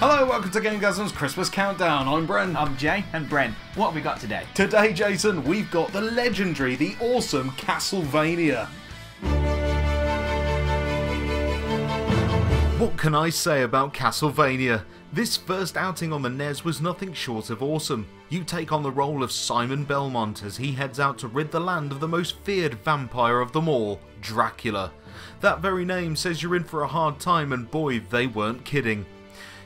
Hello, welcome to GameGasm's Christmas Countdown. I'm Bren. I'm Jay. And Bren, what have we got today? Today, Jason, we've got the legendary, the awesome Castlevania. What can I say about Castlevania? This first outing on the NES was nothing short of awesome. You take on the role of Simon Belmont as he heads out to rid the land of the most feared vampire of them all, Dracula. That very name says you're in for a hard time, and boy, they weren't kidding.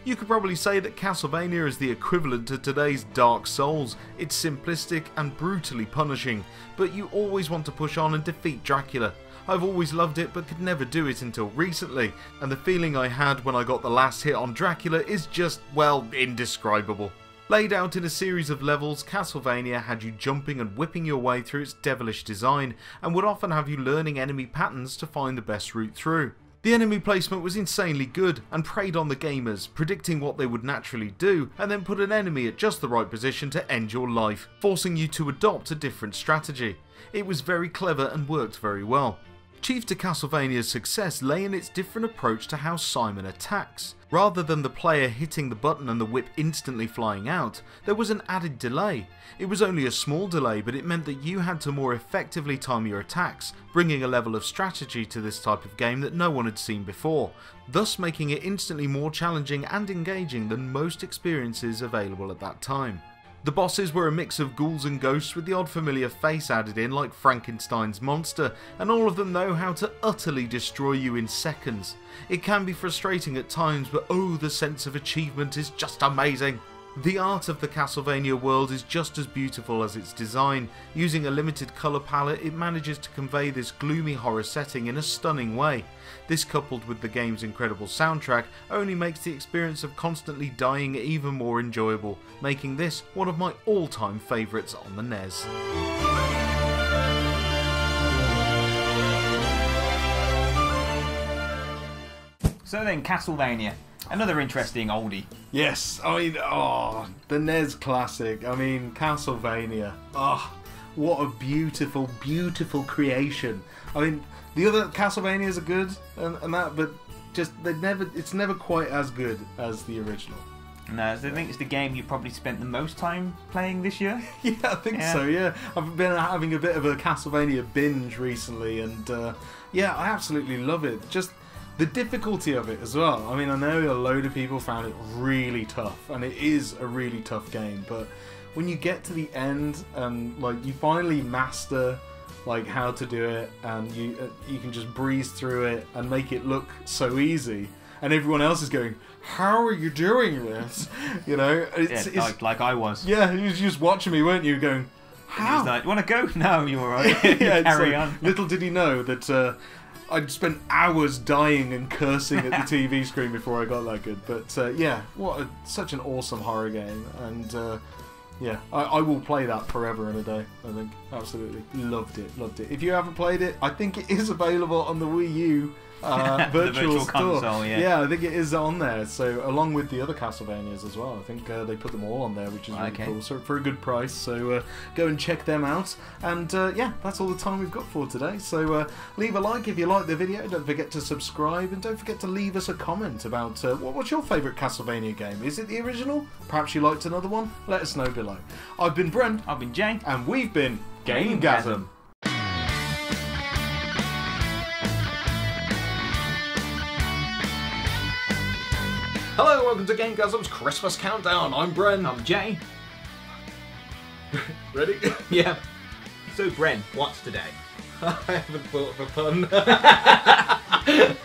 You could probably say that Castlevania is the equivalent to today's Dark Souls. It's simplistic and brutally punishing, but you always want to push on and defeat Dracula. I've always loved it but could never do it until recently, and the feeling I had when I got the last hit on Dracula is just, well, indescribable. Laid out in a series of levels, Castlevania had you jumping and whipping your way through its devilish design, and would often have you learning enemy patterns to find the best route through. The enemy placement was insanely good and preyed on the gamers, predicting what they would naturally do and then put an enemy at just the right position to end your life, forcing you to adopt a different strategy. It was very clever and worked very well. Chief to Castlevania's success lay in its different approach to how Simon attacks. Rather than the player hitting the button and the whip instantly flying out, there was an added delay. It was only a small delay, but it meant that you had to more effectively time your attacks, bringing a level of strategy to this type of game that no one had seen before, thus making it instantly more challenging and engaging than most experiences available at that time. The bosses were a mix of ghouls and ghosts with the odd familiar face added in like Frankenstein's monster, and all of them know how to utterly destroy you in seconds. It can be frustrating at times, but oh, the sense of achievement is just amazing. The art of the Castlevania world is just as beautiful as its design. Using a limited colour palette, it manages to convey this gloomy horror setting in a stunning way. This, coupled with the game's incredible soundtrack, only makes the experience of constantly dying even more enjoyable, making this one of my all-time favourites on the NES. So then, Castlevania. Another interesting oldie. Yes, the NES classic. I mean, Castlevania. Oh, what a beautiful, beautiful creation. I mean, the other Castlevanias are good and that, but just it's never quite as good as the original. No, I think it's the game you probably spent the most time playing this year. Yeah, I think so, yeah. I've been having a bit of a Castlevania binge recently, and yeah, I absolutely love it. Just the difficulty of it as well. I mean, I know a load of people found it really tough, and it is a really tough game, but when you get to the end and like you finally master like how to do it, and you can just breeze through it and make it look so easy, and everyone else is going, how are you doing this? You know, it's like I was. Yeah, you were just watching me, weren't you, going, how? He's like, you want to go? No, you're alright. Yeah, carry on. Little did he know that I'd spent hours dying and cursing at the TV screen before I got that good. But yeah, such an awesome horror game. And yeah, I will play that forever and a day, I think. Absolutely. Loved it. If you haven't played it, I think it is available on the Wii U virtual store. Console, yeah, I think it is on there. So along with the other Castlevanias as well, I think they put them all on there, which is really cool. So for a good price, so go and check them out. And yeah, that's all the time we've got for today. So leave a like if you like the video. Don't forget to subscribe, and don't forget to leave us a comment about what's your favourite Castlevania game. Is it the original? Perhaps you liked another one? Let us know below. I've been Brent. I've been Jane. And we've been GameGasm. Hello, welcome to GameGasm's Christmas Countdown. I'm Bren. I'm Jay. Ready? Yeah. So, Bren, what's today? I haven't thought of a pun.